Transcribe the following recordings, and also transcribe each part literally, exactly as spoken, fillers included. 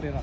تقريرا.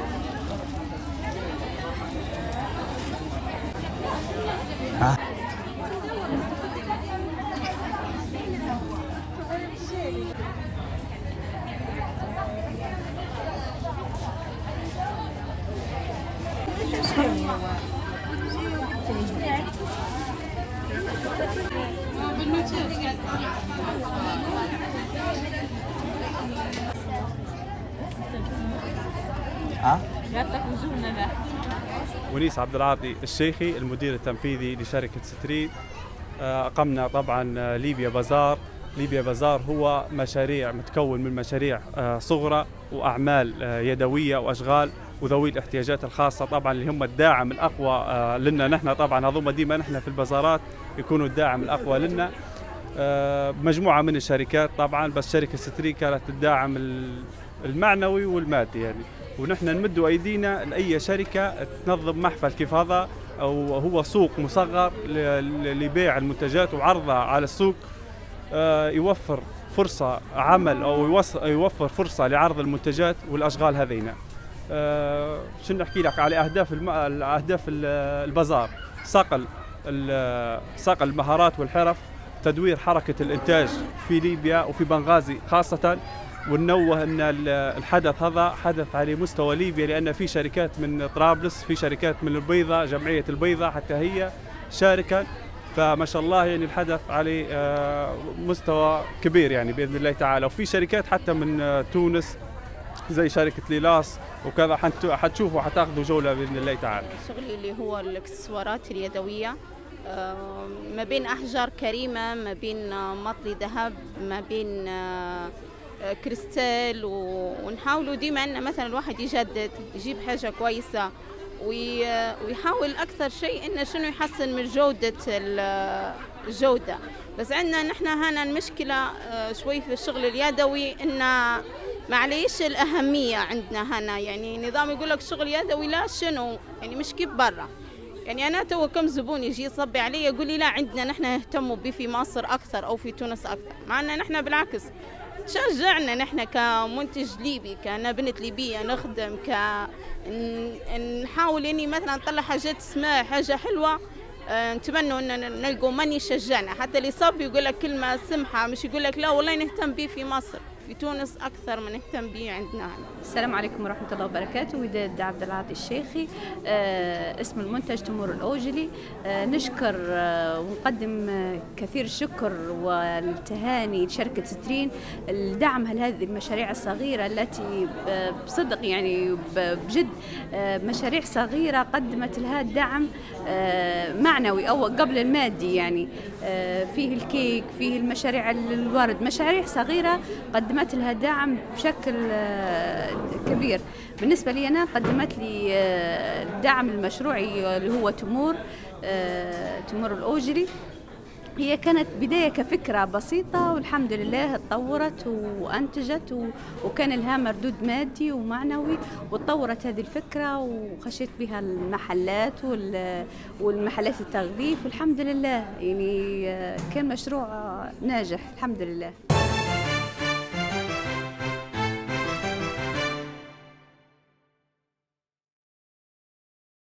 يونس عبد العاطي الشيخي المدير التنفيذي لشركة ستريد. أقمنا طبعا ليبيا بازار. ليبيا بازار هو مشاريع متكون من مشاريع صغرى وأعمال يدوية وأشغال وذوي الاحتياجات الخاصة، طبعا اللي هم الداعم الأقوى لنا نحن. طبعا هذوما ديما نحن في البازارات يكونوا الداعم الأقوى لنا، مجموعة من الشركات طبعا، بس شركة ستريد كانت الداعم المعنوي والمادي يعني. ونحن نمدوا ايدينا لاي شركه تنظم محفل كيف هذا، او هو سوق مصغر لبيع المنتجات وعرضها على السوق، يوفر فرصه عمل او يوفر فرصه لعرض المنتجات والاشغال هذينا. شنو نحكي لك على اهداف اهداف البازار؟ صقل صقل المهارات والحرف، تدوير حركه الانتاج في ليبيا وفي بنغازي خاصه. وننوه ان الحدث هذا حدث على مستوى ليبيا، لان في شركات من طرابلس، في شركات من البيضه، جمعيه البيضه حتى هي شاركت، فما شاء الله يعني الحدث على مستوى كبير يعني باذن الله تعالى. وفي شركات حتى من تونس زي شركه ليلاس وكذا، حتشوفوا حتاخذوا جوله باذن الله تعالى. شغلي اللي هو الاكسسوارات اليدويه، ما بين احجار كريمه، ما بين مطلي ذهب، ما بين كريستال، ونحاولوا ديما ان مثلا الواحد يجدد، يجيب حاجه كويسه، ويحاول اكثر شيء انه شنو يحسن من جوده الجوده. بس عندنا نحن هنا المشكله شوي في الشغل اليدوي، انه معليش الاهميه عندنا هنا يعني نظام يقول لك شغل يدوي لا شنو يعني، مش كيف برا يعني. انا تو كم زبون يجي يصبي علي يقول لي لا عندنا نحن نهتموا به في مصر اكثر او في تونس اكثر، مع ان نحن بالعكس شجعنا نحن كمنتج ليبي، كأنا بنت ليبية نخدم، ك نحاول اني مثلا نطلع حاجات اسمها حاجة حلوة. أه نتمنى ان نلقوا من يشجعنا، حتى اللي صاب يقول لك كلمة سمحة، مش يقول لك لا والله نهتم به في مصر، في تونس اكثر ما نهتم به عندنا هنا. السلام عليكم ورحمه الله وبركاته. وداد عبد العاطي الشيخي، آه اسم المنتج تمور الاوجلي. آه نشكر آه ونقدم آه كثير الشكر والتهاني لشركه سترين لدعمها لهذه المشاريع الصغيره التي آه بصدق يعني بجد آه مشاريع صغيره قدمت لها الدعم آه معنوي او قبل المادي يعني. آه فيه الكيك، فيه المشاريع الورد، مشاريع صغيره قدمت قدمت لها دعم بشكل كبير. بالنسبة لي أنا قدمت لي الدعم المشروعي اللي هو تمور تمور الأوجري. هي كانت بداية كفكرة بسيطة والحمد لله اتطورت وأنتجت، وكان لها مردود مادي ومعنوي، وتطورت هذه الفكرة وخشيت بها المحلات والمحلات التغليف، والحمد لله يعني كان مشروع ناجح الحمد لله.